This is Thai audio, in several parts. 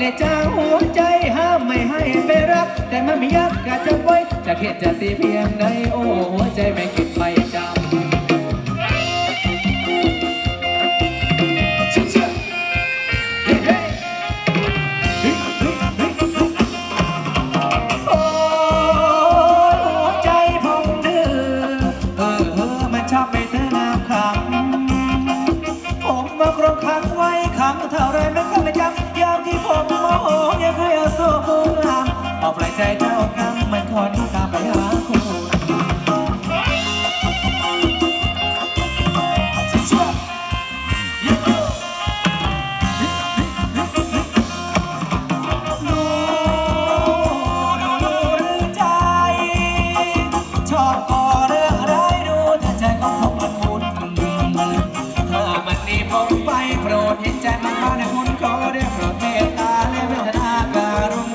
เนี่ยเจ้าหัวใจห้ามไม่ให้ไปรักแต่มันไม่ยักกะจะไว้จะเข็ดจะตีเพียงในโอ้หัวใจไม่คิดไปจำเอาปล่อยใจเจ้ากรรมมันทนกรรมไปหาคุณดูดูหรือใจชอบก่อเรื่องร้ายดูถ้าใจของผมมันวุ่นถ้ามันนี่ผมไปโปรดเห็นใจมันบ้างนะคุณขอเรียกโปรดเมตตาและเวทนาการุณ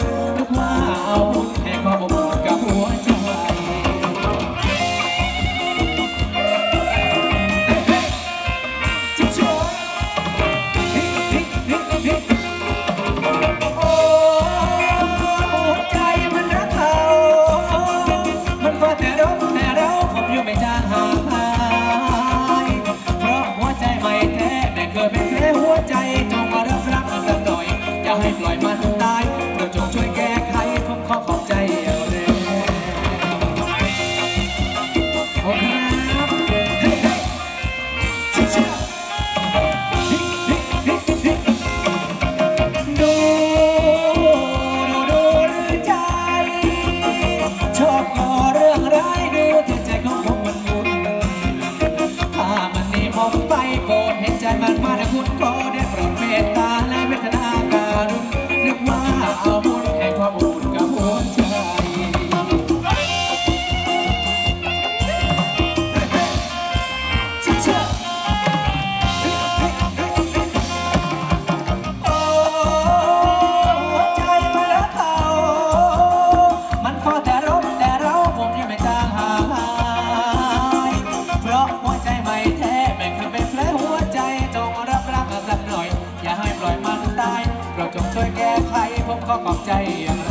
ก็ขอบใจอย่างไร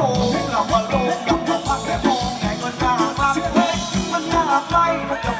โชว์ให้เรามาลงกับทุกพักได้มองไงมันน่ารักเฮ้ยมันน่ารักไร